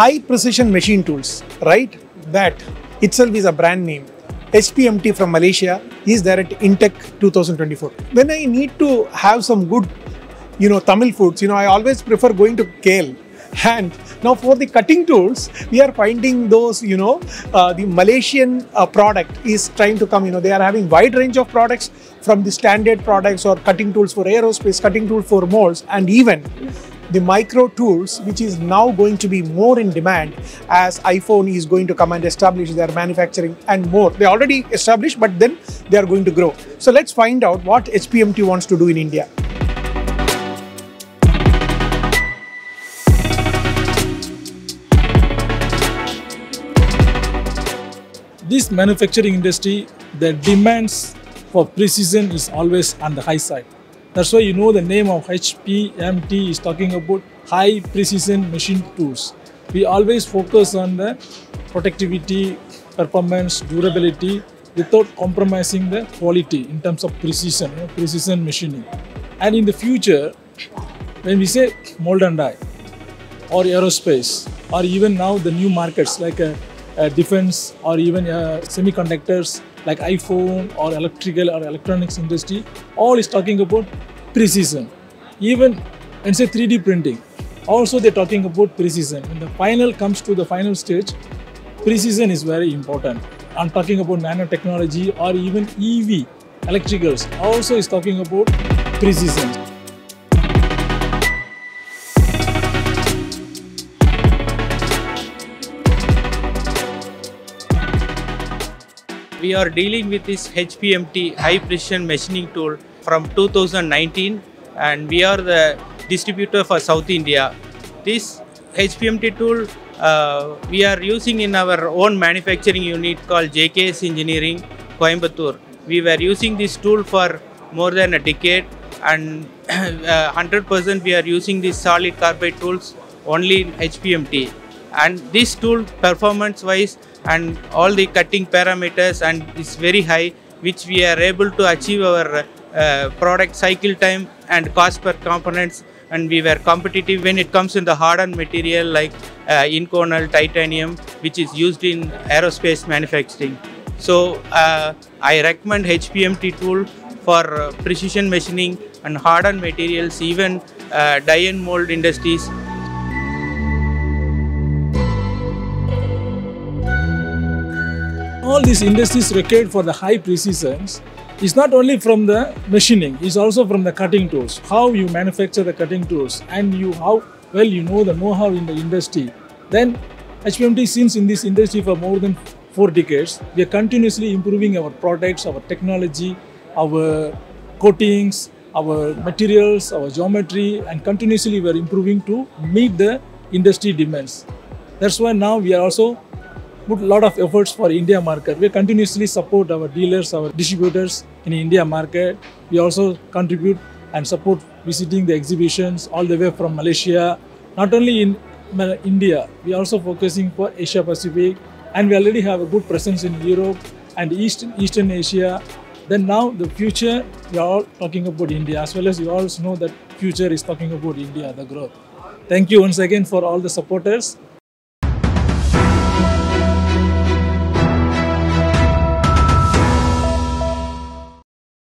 high precision machine tools, right? That itself is a brand name. HPMT from Malaysia is there at INTEC 2024. When I need to have some good, Tamil foods, I always prefer going to Kale. And now for the cutting tools, we are finding those, the Malaysian product is trying to come, they are having wide range of products from the standard products or cutting tools for aerospace, cutting tools for molds, and even the micro tools, which is now going to be more in demand as iPhone is going to come and establish their manufacturing and more. They already established, but then they are going to grow. So let's find out what HPMT wants to do in India. This manufacturing industry, the demands for precision is always on the high side. That's why the name of HPMT is talking about high precision machine tools. We always focus on the productivity, performance, durability without compromising the quality in terms of precision, precision machining. And in the future, when we say mold and die or aerospace or even now the new markets like defense or even semiconductors like iPhone or electrical or electronics industry, all is talking about precision. Even and say 3D printing, also they're talking about precision. When the final comes to the final stage, precision is very important. I'm talking about nanotechnology or even EV, electricals, also is talking about precision. We are dealing with this HPMT, high precision machining tool, from 2019, and we are the distributor for South India. This HPMT tool we are using in our own manufacturing unit called JKS Engineering Coimbatore. We were using this tool for more than a decade, and 100% we are using these solid carbide tools only in HPMT. And this tool, performance wise and all the cutting parameters, and is very high, which we are able to achieve our product cycle time and cost per components, and we were competitive when it comes in the hardened material like inconel, titanium, which is used in aerospace manufacturing. So I recommend HPMT tool for precision machining and hardened materials, even die and mold industries. All these industries required for the high precisions is not only from the machining, it's also from the cutting tools. How you manufacture the cutting tools and how well you know the know-how in the industry. Then HPMT, since in this industry for more than 4 decades, we are continuously improving our products, our technology, our coatings, our materials, our geometry, and continuously we are improving to meet the industry demands. That's why now we are also put a lot of efforts for India market. We continuously support our dealers, our distributors in India market. We also contribute and support visiting the exhibitions all the way from Malaysia. Not only in India, we are also focusing for Asia Pacific, and we already have a good presence in Europe and Eastern Asia. Then now the future, we are all talking about India, as well as you all know that future is talking about India, the growth. Thank you once again for all the supporters.